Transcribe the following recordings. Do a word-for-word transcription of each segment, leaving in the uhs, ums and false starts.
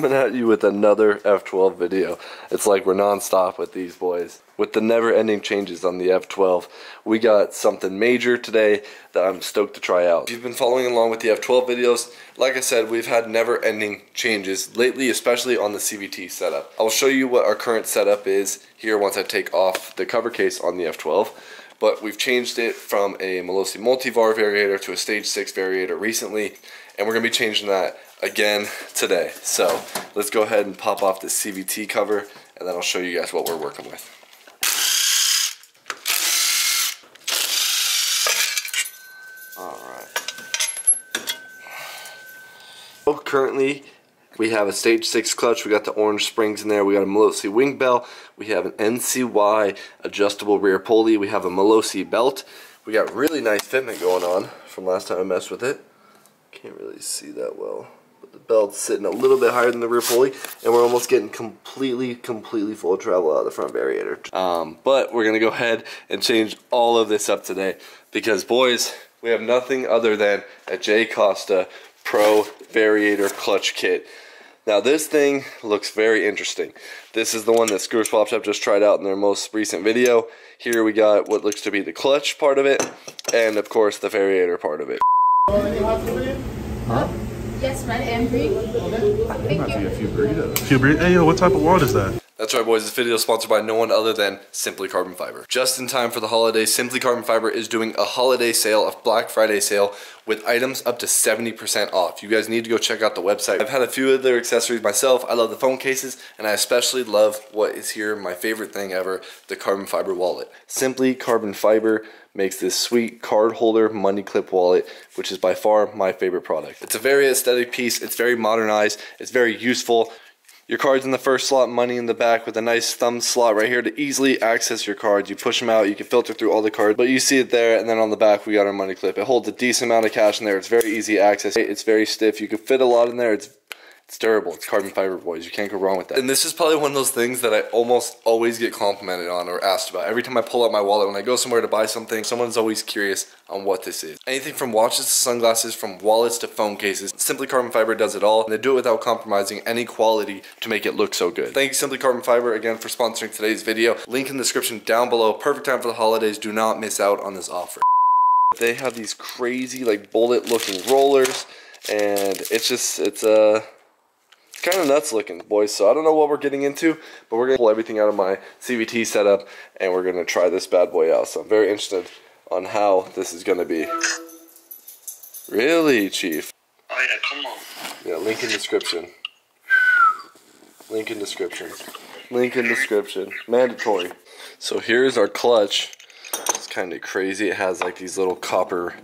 coming at you with another F twelve video. It's like we're non-stop with these boys. With the never-ending changes on the F twelve, we got something major today that I'm stoked to try out. If you've been following along with the F twelve videos, like I said, we've had never-ending changes lately, especially on the C V T setup. I'll show you what our current setup is here once I take off the cover case on the F twelve. But we've changed it from a Malossi multivar variator to a stage six variator recently, and we're going to be changing that again today. So let's go ahead and pop off the C V T cover, and then I'll show you guys what we're working with. Currently, we have a stage six clutch, we got the orange springs in there, we got a Malossi wing bell, we have an N C Y adjustable rear pulley, we have a Malossi belt, we got really nice fitment going on from last time I messed with it. Can't really see that well, but the belt's sitting a little bit higher than the rear pulley, and we're almost getting completely, completely full travel out of the front variator. Um, but we're going to go ahead and change all of this up today, because boys, we have nothing other than a J Costa Pro Variator Clutch Kit. Now this thing looks very interesting. This is the one that Scooter Swap Shop just tried out in their most recent video. Here we got what looks to be the clutch part of it, and of course the variator part of it. Huh? Yes, right, and breed. Thank might you. Be a few burritos. Few burritos? Hey, yo, what type of water is that? That's right, boys. This video is sponsored by no one other than Simply Carbon Fiber. Just in time for the holidays, Simply Carbon Fiber is doing a holiday sale, a Black Friday sale, with items up to seventy percent off. You guys need to go check out the website. I've had a few of their accessories myself. I love the phone cases, and I especially love what is here, my favorite thing ever, the carbon fiber wallet. Simply Carbon Fiber makes this sweet card holder money clip wallet, which is by far my favorite product. It's a very aesthetic piece. It's very modernized. It's very useful. Your card's in the first slot, money in the back with a nice thumb slot right here to easily access your cards. You push them out, you can filter through all the cards, but you see it there, and then on the back we got our money clip. It holds a decent amount of cash in there. It's very easy access. It's very stiff. You can fit a lot in there. It's It's durable, it's carbon fiber, boys. You can't go wrong with that. And this is probably one of those things that I almost always get complimented on or asked about. Every time I pull out my wallet, when I go somewhere to buy something, someone's always curious on what this is. Anything from watches to sunglasses, from wallets to phone cases, Simply Carbon Fiber does it all, and they do it without compromising any quality to make it look so good. Thank you, Simply Carbon Fiber, again for sponsoring today's video. Link in the description down below. Perfect time for the holidays. Do not miss out on this offer. They have these crazy, like, bullet looking rollers, and it's just, it's a... Uh, It's kind of nuts looking, boys, so I don't know what we're getting into, but we're going to pull everything out of my C V T setup, and we're going to try this bad boy out, so I'm very interested on how this is going to be. Really, Chief? Oh, yeah, come on. Yeah, link in description. Link in description. Link in description. Mandatory. So here's our clutch. It's kind of crazy. It has, like, these little copper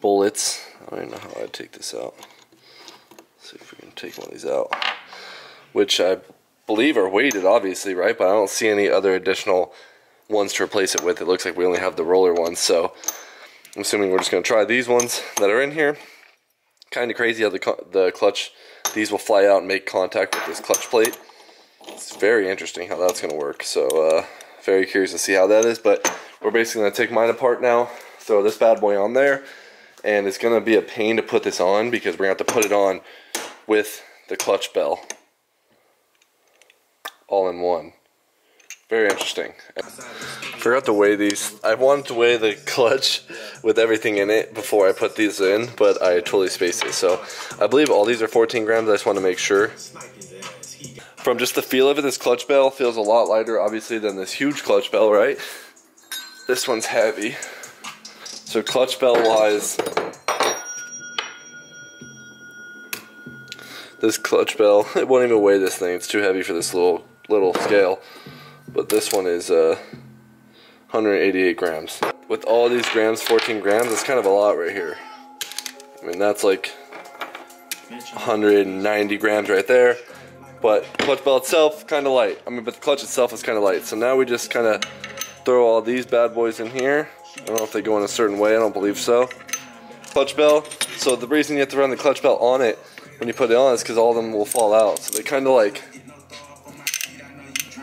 bullets. I don't even know how I'd take this out. See if we can take one of these out, which I believe are weighted, obviously, right? But I don't see any other additional ones to replace it with. It looks like we only have the roller ones, so I'm assuming we're just going to try these ones that are in here. Kind of crazy how the, the clutch, these will fly out and make contact with this clutch plate. It's very interesting how that's going to work, so uh, very curious to see how that is. But we're basically going to take mine apart now, throw this bad boy on there, and it's going to be a pain to put this on because we're going to have to put it on with the clutch bell all in one. Very interesting. I forgot to weigh these. I wanted to weigh the clutch with everything in it before I put these in, but I totally spaced it. So I believe all these are fourteen grams. I just want to make sure. From just the feel of it, this clutch bell feels a lot lighter, obviously, than this huge clutch bell, right? This one's heavy. So clutch bell wise, this clutch bell, it won't even weigh this thing. It's too heavy for this little little scale. But this one is uh, one hundred eighty-eight grams. With all these grams, fourteen grams, it's kind of a lot right here. I mean, that's like one hundred ninety grams right there. But clutch bell itself, kind of light. I mean, but the clutch itself is kind of light. So now we just kind of throw all these bad boys in here. I don't know if they go in a certain way, I don't believe so. Clutch bell, so the reason you have to run the clutch bell on it when you put it on is because all of them will fall out. So they kind of like,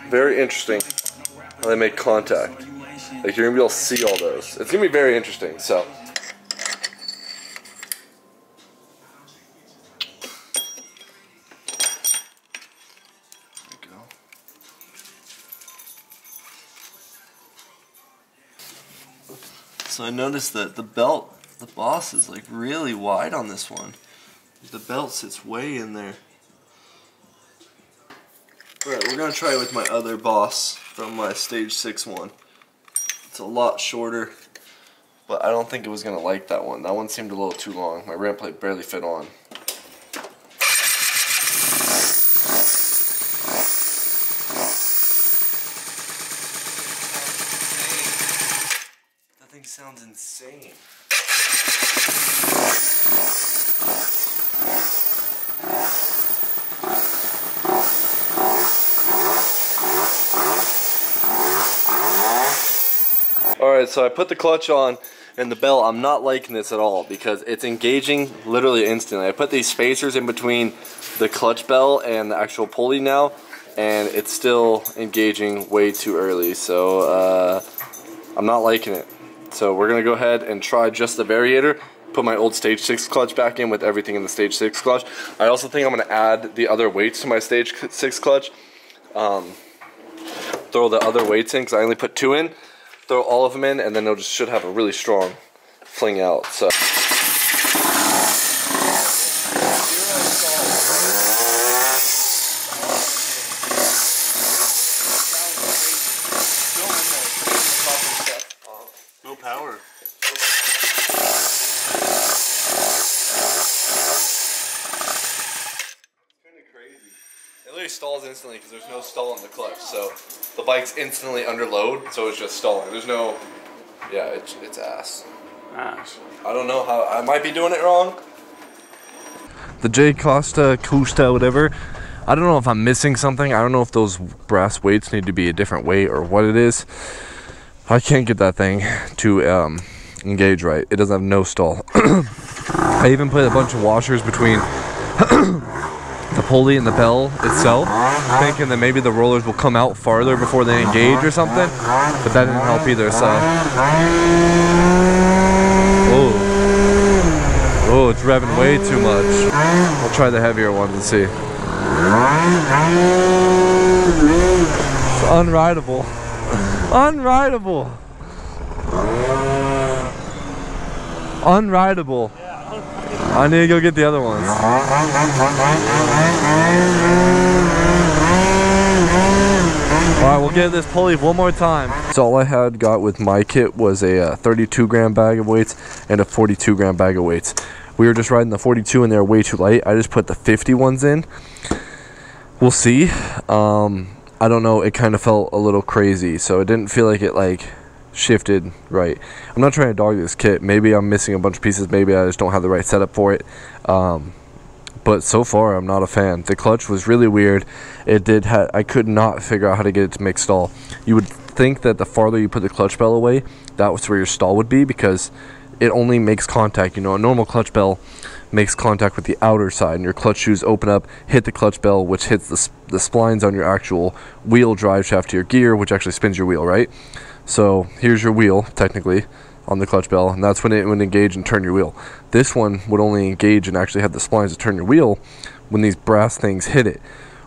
very interesting how they make contact. Like you're going to be able to see all those. It's going to be very interesting, so. So I noticed that the belt, the boss is like really wide on this one. The belt sits way in there. Alright, we're going to try it with my other boss from my Stage six one. It's a lot shorter, but I don't think it was going to like that one. That one seemed a little too long. My ramp plate barely fit on. That thing sounds insane. Alright, so I put the clutch on and the belt. I'm not liking this at all because it's engaging literally instantly. I put these spacers in between the clutch bell and the actual pulley now, and it's still engaging way too early, so uh, I'm not liking it. So we're going to go ahead and try just the variator, put my old Stage six clutch back in with everything in the Stage six clutch. I also think I'm going to add the other weights to my Stage six clutch, um, throw the other weights in because I only put two in. Throw all of them in, and then it'll just should have a really strong fling out. So. No power. Stalls instantly because there's no stall in the clutch, so the bike's instantly under load, so it's just stalling. There's no, yeah, it's, it's ass. Ass. I don't know how, I might be doing it wrong. The J Costa, Costa, whatever, I don't know if I'm missing something. I don't know if those brass weights need to be a different weight or what it is. I can't get that thing to um, engage right. It doesn't have no stall. I even put a bunch of washers between the pulley and the bell itself, thinking that maybe the rollers will come out farther before they engage or something, but that didn't help either, so. Oh, oh, it's revving way too much. I'll try the heavier ones and see. It's unrideable. Unrideable. Unrideable. I need to go get the other ones. Alright, we'll get this pulley one more time. So all I had got with my kit was a uh, thirty-two gram bag of weights and a forty-two gram bag of weights. We were just riding the forty-two and they were way too light. I just put the fifty ones in. We'll see. Um, I don't know, it kind of felt a little crazy. So it didn't feel like it like... shifted right. I'm not trying to dog this kit. Maybe I'm missing a bunch of pieces. Maybe I just don't have the right setup for it. Um, but so far, I'm not a fan. The clutch was really weird. It did. Ha I could not figure out how to get it to make stall. You would think that the farther you put the clutch bell away, that was where your stall would be because it only makes contact. You know, a normal clutch bell makes contact with the outer side, and your clutch shoes open up, hit the clutch bell, which hits the, sp the splines on your actual wheel drive shaft to your gear, which actually spins your wheel, right? So here's your wheel, technically, on the clutch bell, and that's when it would engage and turn your wheel. This one would only engage and actually have the splines to turn your wheel when these brass things hit it.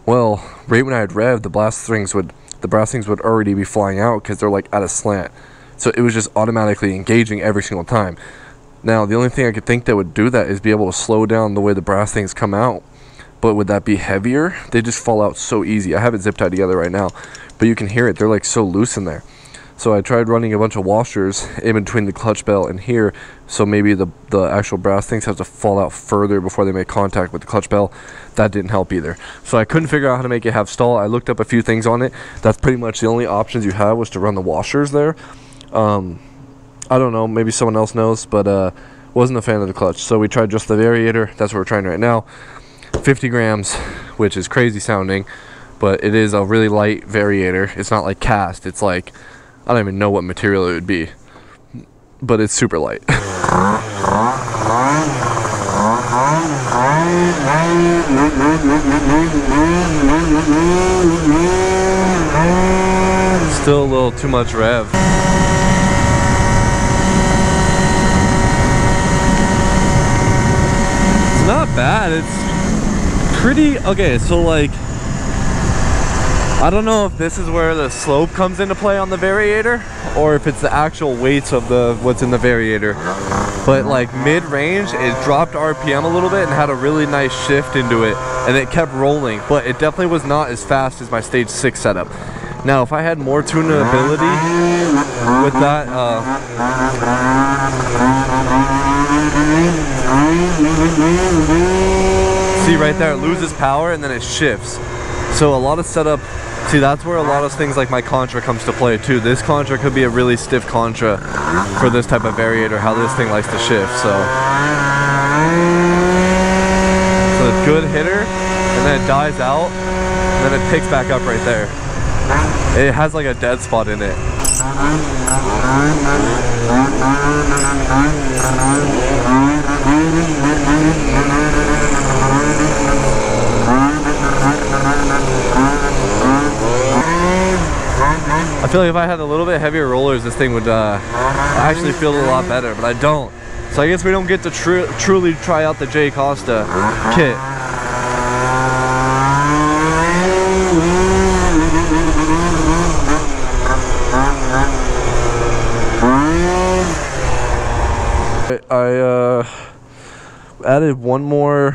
Well, right when I had revved, the brass things would the brass things would already be flying out because they're like at a slant. So it was just automatically engaging every single time. Now, the only thing I could think that would do that is be able to slow down the way the brass things come out. But would that be heavier? They just fall out so easy. I have it zip tied together right now, but you can hear it. They're like so loose in there. So I tried running a bunch of washers in between the clutch bell and here, so maybe the, the actual brass things have to fall out further before they make contact with the clutch bell. That didn't help either. So I couldn't figure out how to make it have stall. I looked up a few things on it. That's pretty much the only options you have was to run the washers there. Um, I don't know, maybe someone else knows, but uh, wasn't a fan of the clutch. So we tried just the variator. That's what we're trying right now. fifty grams, which is crazy sounding, but it is a really light variator. It's not like cast. It's like... I don't even know what material it would be, but it's super light. Still a little too much rev. It's not bad, it's pretty, okay, so like, I don't know if this is where the slope comes into play on the variator or if it's the actual weights of the what's in the variator. But like mid-range, it dropped R P M a little bit and had a really nice shift into it, and it kept rolling, but it definitely was not as fast as my stage six setup. Now, if I had more tunability with that, uh, see right there, it loses power and then it shifts. So a lot of setup, see that's where a lot of things like my contra comes to play too. This contra could be a really stiff contra for this type of variator, how this thing likes to shift, so. So a good hitter, and then it dies out, and then it picks back up right there. It has like a dead spot in it. I feel like if I had a little bit heavier rollers, this thing would uh, actually feel a lot better, but I don't. So I guess we don't get to tru truly try out the J Costa kit. I uh, added one more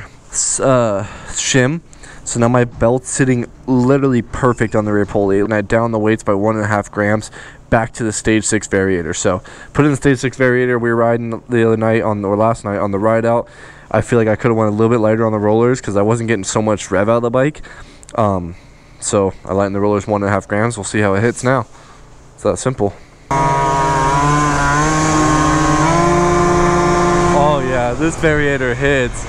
uh, shim, so now my belt's sitting literally perfect on the rear pulley, and I down the weights by one and a half grams back to the stage six variator. So put in the stage six variator, we were riding the other night on or last night on the ride out. I feel like I could have went a little bit lighter on the rollers because I wasn't getting so much rev out of the bike. Um, so I lightened the rollers one and a half grams. We'll see how it hits now. It's that simple. Yeah, this variator hits.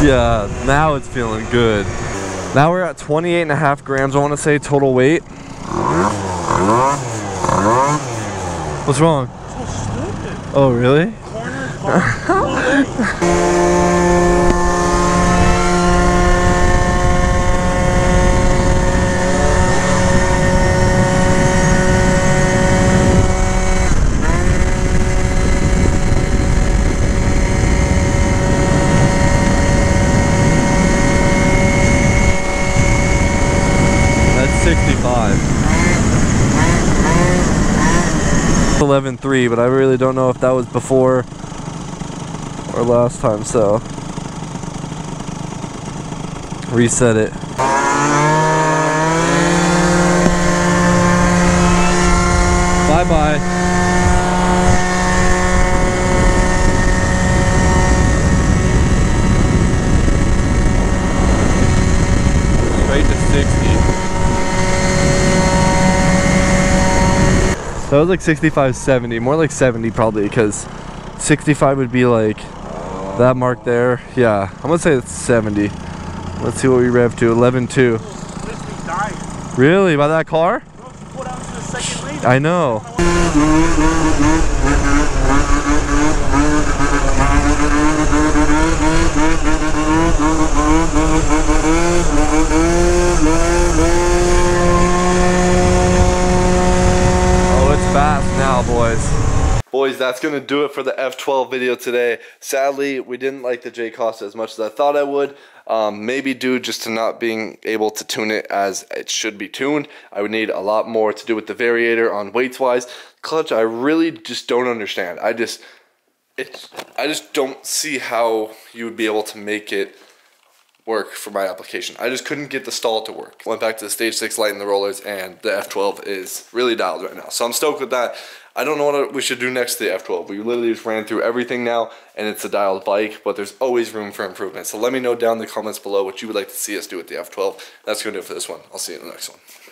Yeah, now it's feeling good. Now we're at twenty-eight and a half grams, I want to say, total weight. What's wrong? So stupid. Oh, really? Corner, eleven three, but I really don't know if that was before or last time, so reset it. Bye bye. That was like sixty-five, seventy, more like seventy probably, because sixty-five would be like that mark there. Yeah, I'm gonna say it's seventy. Let's see what we rev to. eleven two. Really? By that car? I know. Boys, that's gonna do it for the F twelve video today. Sadly, we didn't like the J Costa as much as I thought I would, um, maybe due just to not being able to tune it as it should be tuned. I would need a lot more to do with the variator on weights wise. Clutch, I really just don't understand. I just it's I just don't see how you would be able to make it work for my application. I just couldn't get the stall to work. Went back to the stage six, lightened the rollers, and the F twelve is really dialed right now. So I'm stoked with that. I don't know what we should do next to the F twelve. We literally just ran through everything now, and it's a dialed bike, but there's always room for improvement. So let me know down in the comments below what you would like to see us do with the F twelve. That's gonna do it for this one. I'll see you in the next one.